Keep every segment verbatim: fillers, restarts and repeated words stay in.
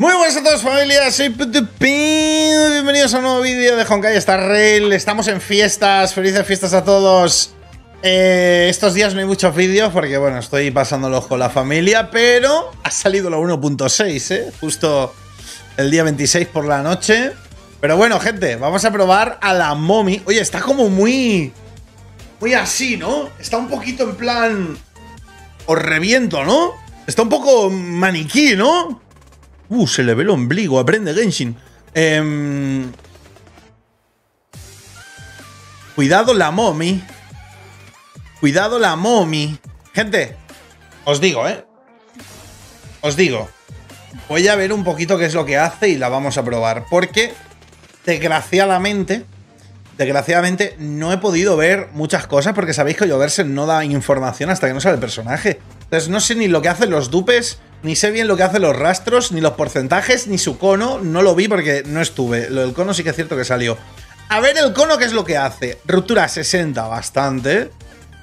Muy buenas a todos, familia, soy Putupau. Bienvenidos a un nuevo vídeo de Honkai Star Rail. Estamos en fiestas, felices fiestas a todos. eh, Estos días no hay muchos vídeos porque, bueno, estoy pasándolos con la familia. Pero ha salido la uno punto seis, eh, justo el día veintiséis por la noche. Pero bueno, gente, vamos a probar a la Momi. Oye, está como muy... muy así, ¿no? Está un poquito en plan... os reviento, ¿no? Está un poco maniquí, ¿no? Uh, se le ve el ombligo. Aprende Genshin. Eh... Cuidado la Momi. Cuidado la Momi. Gente, os digo, ¿eh? Os digo. Voy a ver un poquito qué es lo que hace y la vamos a probar. Porque, desgraciadamente, desgraciadamente no he podido ver muchas cosas. Porque sabéis que Lloverse no da información hasta que no sale el personaje. Entonces no sé ni lo que hacen los dupes... ni sé bien lo que hacen los rastros, ni los porcentajes, ni su cono. No lo vi porque no estuve. Lo del cono sí que es cierto que salió. A ver el cono, ¿qué es lo que hace? Ruptura sesenta, bastante.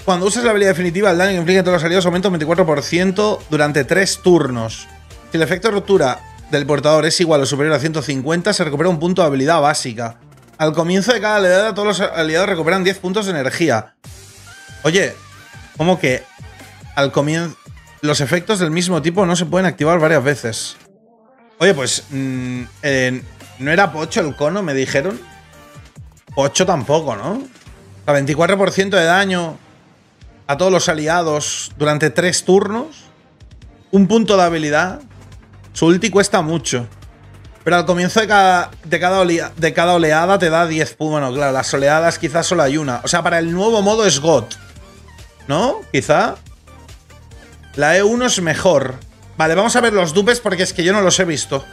Cuando usas la habilidad definitiva, el daño que inflige en todos los aliados aumenta un veinticuatro por ciento durante tres turnos. Si el efecto de ruptura del portador es igual o superior a ciento cincuenta, se recupera un punto de habilidad básica. Al comienzo de cada oleada, todos los aliados recuperan diez puntos de energía. Oye, ¿cómo que al comienzo...? Los efectos del mismo tipo no se pueden activar varias veces. Oye, pues... Mmm, eh, ¿no era pocho el cono, me dijeron? Pocho tampoco, ¿no? A veinticuatro por ciento de daño a todos los aliados durante tres turnos. Un punto de habilidad. Su ulti cuesta mucho. Pero al comienzo de cada, de cada, olea, de cada oleada te da diez puntos. Bueno, claro, las oleadas quizás solo hay una. O sea, para el nuevo modo es GOT, ¿no? Quizá... la E uno es mejor. Vale, vamos a ver los dupes porque es que yo no los he visto.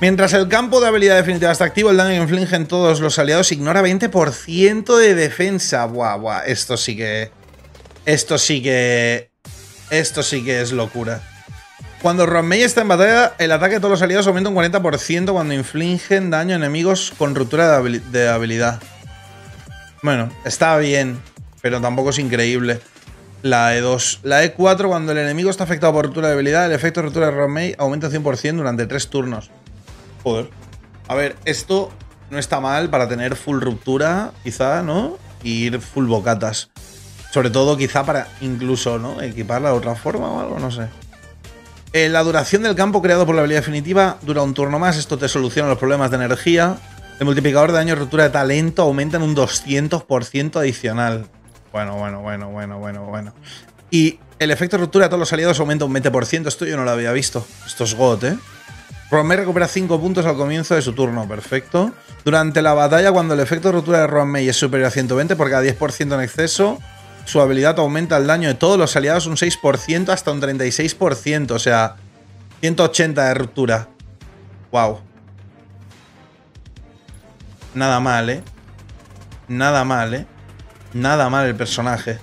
Mientras el campo de habilidad definitiva está activo, el daño que infligen todos los aliados ignora veinte por ciento de defensa. Buah, buah, esto sí que... Esto sí que... Esto sí que es locura. Cuando Ruan Mei está en batalla, el ataque de todos los aliados aumenta un cuarenta por ciento cuando infligen daño a enemigos con ruptura de, habil- de habilidad. Bueno, está bien, pero tampoco es increíble. La E dos. La E cuatro, cuando el enemigo está afectado por ruptura de habilidad, el efecto de ruptura de Ruan Mei aumenta cien por ciento durante tres turnos. Joder. A ver, esto no está mal para tener full ruptura, quizá, ¿no? Y ir full bocatas. Sobre todo, quizá, para incluso, ¿no? Equiparla de otra forma o algo, no sé. Eh, la duración del campo creado por la habilidad definitiva dura un turno más. Esto te soluciona los problemas de energía. El multiplicador de daño y ruptura de talento aumenta en un doscientos por ciento adicional. Bueno, bueno, bueno, bueno, bueno, bueno. Y el efecto de ruptura a todos los aliados aumenta un veinte por ciento. Esto yo no lo había visto. Esto es GOT, ¿eh? Ruan Mei recupera cinco puntos al comienzo de su turno. Perfecto. Durante la batalla, cuando el efecto de ruptura de Ruan Mei es superior a ciento veinte por cada diez por ciento en exceso, su habilidad aumenta el daño de todos los aliados un seis por ciento hasta un treinta y seis por ciento. O sea, ciento ochenta de ruptura. Wow. Nada mal, ¿eh? Nada mal, ¿eh? Nada mal el personaje.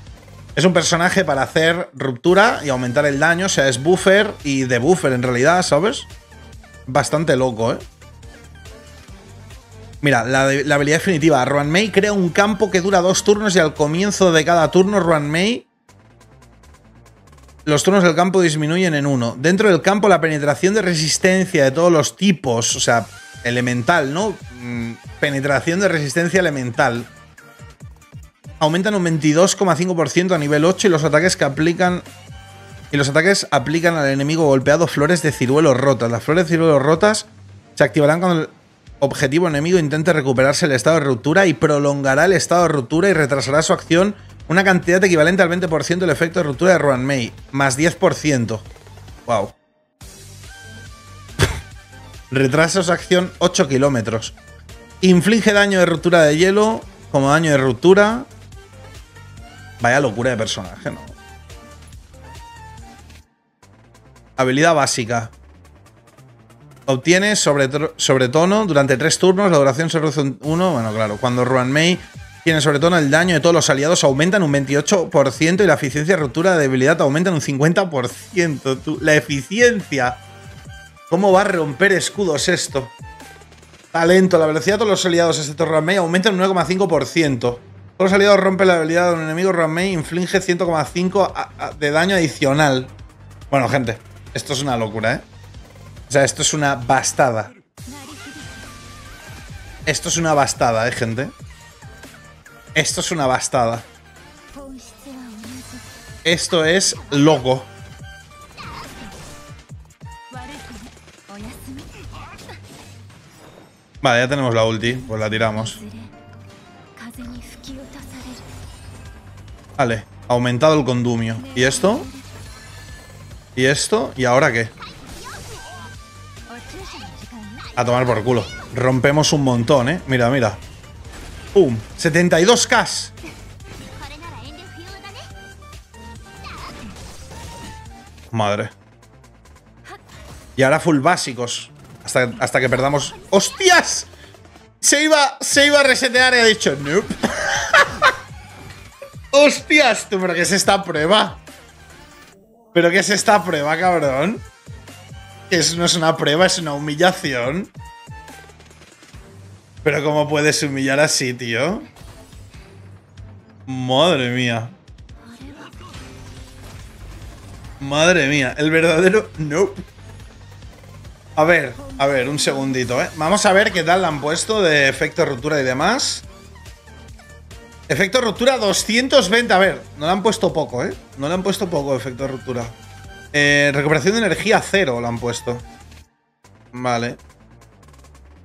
Es un personaje para hacer ruptura y aumentar el daño. O sea, es buffer y de buffer en realidad, ¿sabes? Bastante loco, ¿eh? Mira, la, la habilidad definitiva. Ruan Mei crea un campo que dura dos turnos y al comienzo de cada turno Ruan Mei... los turnos del campo disminuyen en uno. Dentro del campo la penetración de resistencia de todos los tipos. O sea, elemental, ¿no? Penetración de resistencia elemental. Aumentan un veintidós coma cinco por ciento a nivel ocho y los ataques que aplican y los ataques aplican al enemigo golpeado flores de ciruelos rotas. Las flores de ciruelos rotas se activarán cuando el objetivo enemigo intente recuperarse el estado de ruptura y prolongará el estado de ruptura y retrasará su acción una cantidad equivalente al veinte por ciento del efecto de ruptura de Ruan Mei, más diez por ciento. Wow. Retrasa su acción ocho kilómetros. Inflige daño de ruptura de hielo como daño de ruptura. Vaya locura de personaje, ¿no? Habilidad básica. Obtienes sobre, sobre tono durante tres turnos. La duración se reduce en uno. Bueno, claro. Cuando Ruan Mei tiene sobre tono, el daño de todos los aliados aumenta en un veintiocho por ciento y la eficiencia de ruptura de debilidad aumenta en un cincuenta por ciento. Tú, la eficiencia. ¿Cómo va a romper escudos esto? Talento. La velocidad de todos los aliados, excepto Ruan Mei, aumenta en un nueve coma cinco por ciento. Todos los aliados rompen la habilidad de un enemigo. Ruan Mei inflige cien coma cinco de daño adicional. Bueno, gente, esto es una locura, ¿eh? O sea, esto es una bastada. Esto es una bastada, ¿eh, gente? Esto es una bastada. Esto es loco. Vale, ya tenemos la ulti. Pues la tiramos. Vale. Aumentado el condumio. ¿Y esto? ¿Y esto? ¿Y ahora qué? A tomar por culo. Rompemos un montón, ¿eh? Mira, mira. ¡Pum! ¡setenta y dos K! Madre. Y ahora full básicos. Hasta, hasta que perdamos... ¡Hostias! Se iba, se iba a resetear y ha dicho... Nope. ¡Hostias! Tú, ¿pero qué es esta prueba? ¿Pero qué es esta prueba, cabrón? Eso no es una prueba, es una humillación. Pero ¿cómo puedes humillar así, tío? Madre mía. Madre mía, el verdadero... No. A ver, a ver, un segundito, ¿eh? Vamos a ver qué tal le han puesto de efecto ruptura y demás. Efecto ruptura doscientos veinte. A ver, no le han puesto poco, ¿eh? No le han puesto poco efecto ruptura. Eh, recuperación de energía cero le han puesto. Vale.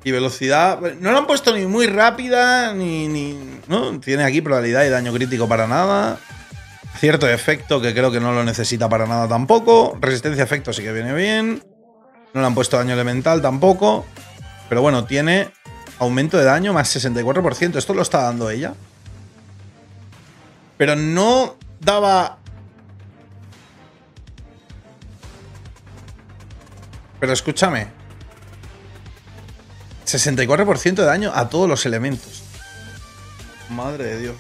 Y velocidad... No lo han puesto ni muy rápida, ni... ni no tiene aquí probabilidad de daño crítico para nada. Cierto efecto que creo que no lo necesita para nada tampoco. Resistencia a efecto sí que viene bien. No le han puesto daño elemental tampoco. Pero bueno, tiene aumento de daño más sesenta y cuatro por ciento. Esto lo está dando ella. Pero no daba... Pero escúchame. sesenta y cuatro por ciento de daño a todos los elementos. Madre de Dios.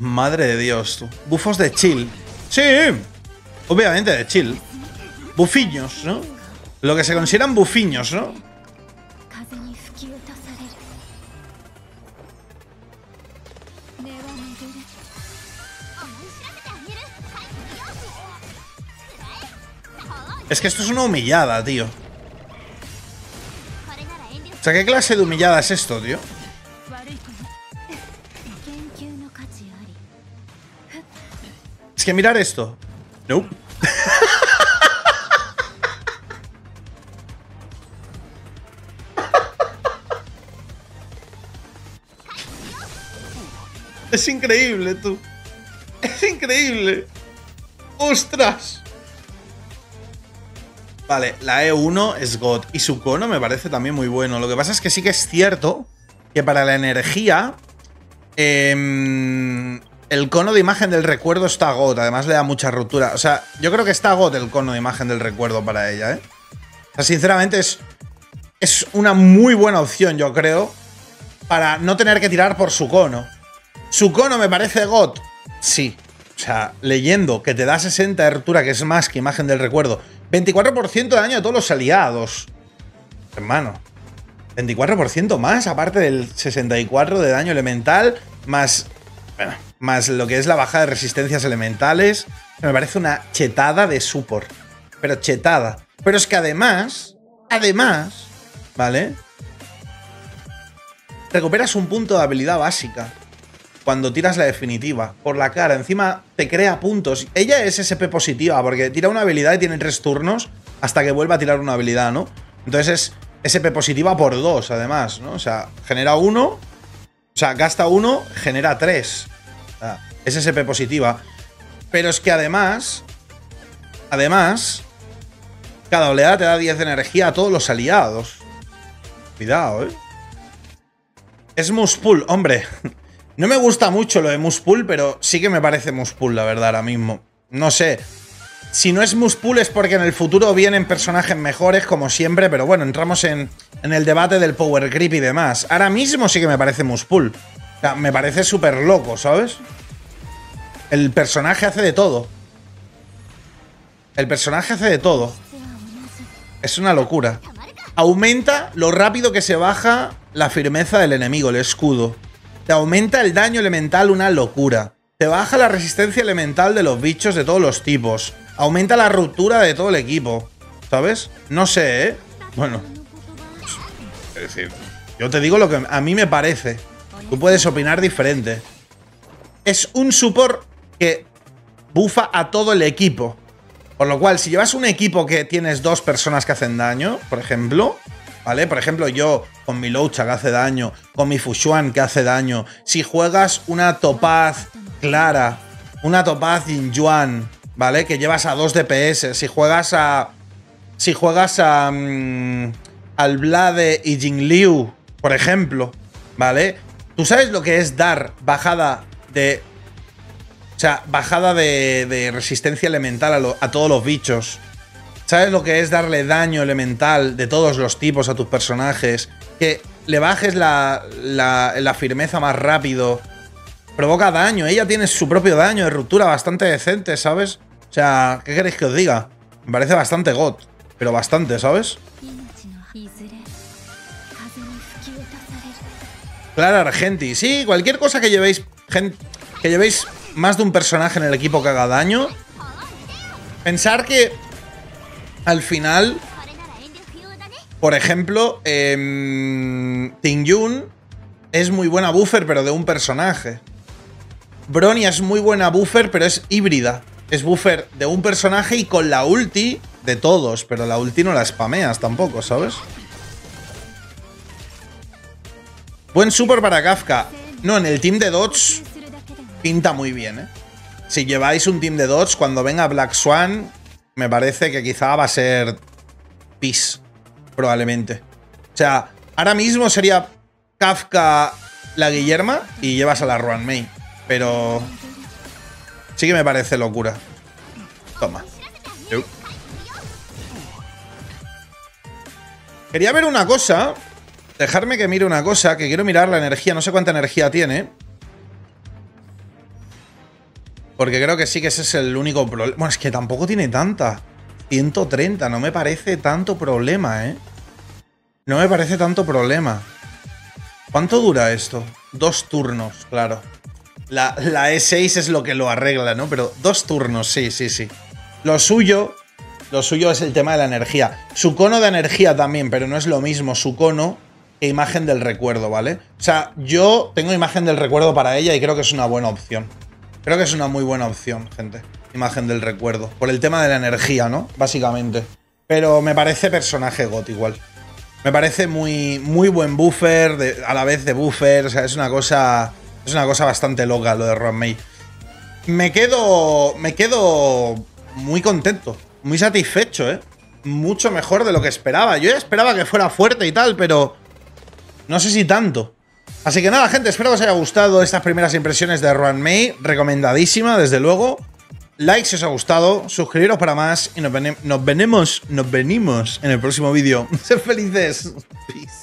Madre de Dios, tú. Bufos de chill. Sí, obviamente de chill. Bufiños, ¿no? Lo que se consideran bufiños, ¿no? Es que esto es una humillada, tío. O sea, ¿qué clase de humillada es esto, tío? Es que mirar esto. No. Es increíble, tú. Es increíble. ¡Ostras! Vale, la E uno es God. Y su cono me parece también muy bueno. Lo que pasa es que sí que es cierto que para la energía... Eh, el cono de imagen del recuerdo está God. Además le da mucha ruptura. O sea, yo creo que está God el cono de imagen del recuerdo para ella, ¿eh? O sea, sinceramente es... Es una muy buena opción, yo creo. Para no tener que tirar por su cono. Su cono me parece God. Sí. O sea, leyendo que te da sesenta de ruptura, que es más que imagen del recuerdo... veinticuatro por ciento de daño a todos los aliados. Hermano. veinticuatro por ciento más, aparte del sesenta y cuatro por ciento de daño elemental, más, bueno, más lo que es la bajada de resistencias elementales. Me parece una chetada de support. Pero chetada. Pero es que además, además, ¿vale? Recuperas un punto de habilidad básica cuando tiras la definitiva, por la cara. Encima te crea puntos. Ella es S P positiva, porque tira una habilidad y tiene tres turnos hasta que vuelva a tirar una habilidad, ¿no? Entonces es S P positiva por dos, además, ¿no? O sea, genera uno, o sea, gasta uno, genera tres. O sea, es S P positiva. Pero es que además, además, cada oleada te da diez de energía a todos los aliados. Cuidado, ¿eh? Es Muspool, hombre. No me gusta mucho lo de Muspool, pero sí que me parece Muspool, la verdad, ahora mismo. No sé. Si no es Muspool es porque en el futuro vienen personajes mejores, como siempre, pero bueno, entramos en, en el debate del power creep y demás. Ahora mismo sí que me parece Muspool. O sea, me parece súper loco, ¿sabes? El personaje hace de todo. El personaje hace de todo. Es una locura. Aumenta lo rápido que se baja la firmeza del enemigo, el escudo. Te aumenta el daño elemental, una locura. Te baja la resistencia elemental de los bichos de todos los tipos. aumenta la ruptura de todo el equipo, ¿sabes? No sé, ¿eh? Bueno, es decir, yo te digo lo que a mí me parece. Tú puedes opinar diferente. Es un support que bufa a todo el equipo. Por lo cual, si llevas un equipo que tienes dos personas que hacen daño, por ejemplo, ¿vale? Por ejemplo, yo con mi Lucha que hace daño, con mi Fuxuan que hace daño. Si juegas una Topaz Clara, una Topaz Jin Yuan, ¿vale? Que llevas a dos D P S. Si juegas a... Si juegas a... Um, al Blade y Jing Liu, por ejemplo, ¿vale? Tú sabes lo que es dar bajada de... O sea, bajada de, de resistencia elemental a, lo, a todos los bichos. ¿Sabes lo que es darle daño elemental de todos los tipos a tus personajes? Que le bajes la, la, la firmeza más rápido. Provoca daño. Ella tiene su propio daño de ruptura bastante decente, ¿sabes? O sea, ¿qué queréis que os diga? Me parece bastante God. Pero bastante, ¿sabes? Claro, Argenti. Sí, cualquier cosa que llevéis... Gente, que llevéis... más de un personaje en el equipo que haga daño. Pensar que al final, por ejemplo, eh, Tingyun es muy buena buffer, pero de un personaje. Bronya es muy buena buffer, pero es híbrida. Es buffer de un personaje y con la ulti de todos, pero la ulti no la spameas tampoco, ¿sabes? Buen support para Kafka. No, en el team de Dodge pinta muy bien, ¿eh? Si lleváis un team de Dodge, cuando venga Black Swan, me parece que quizá va a ser Peace, probablemente. O sea, ahora mismo sería Kafka la Guillerma y llevas a la Ruan Mei. Pero sí que me parece locura. Toma. Yo. Quería ver una cosa. Dejarme que mire una cosa, que quiero mirar la energía. No sé cuánta energía tiene. Porque creo que sí que ese es el único problema. Bueno, es que tampoco tiene tanta. ciento treinta, no me parece tanto problema, ¿eh? No me parece tanto problema. ¿Cuánto dura esto? Dos turnos, claro. La, la E seis es lo que lo arregla, ¿no? Pero dos turnos, sí, sí, sí. Lo suyo, lo suyo es el tema de la energía. Su cono de energía también, pero no es lo mismo su cono que imagen del recuerdo, ¿vale? O sea, yo tengo imagen del recuerdo para ella y creo que es una buena opción. Creo que es una muy buena opción, gente. Imagen del recuerdo. Por el tema de la energía, ¿no? Básicamente. Pero me parece personaje GOT igual. Me parece muy, muy buen buffer, de, a la vez de buffer. O sea, es una cosa, es una cosa bastante loca lo de Ruan Mei. Me quedo, me quedo muy contento. Muy satisfecho, ¿eh? Mucho mejor de lo que esperaba. Yo ya esperaba que fuera fuerte y tal, pero no sé si tanto. Así que nada, gente, espero que os haya gustado estas primeras impresiones de Ruan Mei. Recomendadísima, desde luego. Like si os ha gustado, suscribiros para más y nos, nos venemos, nos venimos en el próximo vídeo. ¡Sed felices! Peace.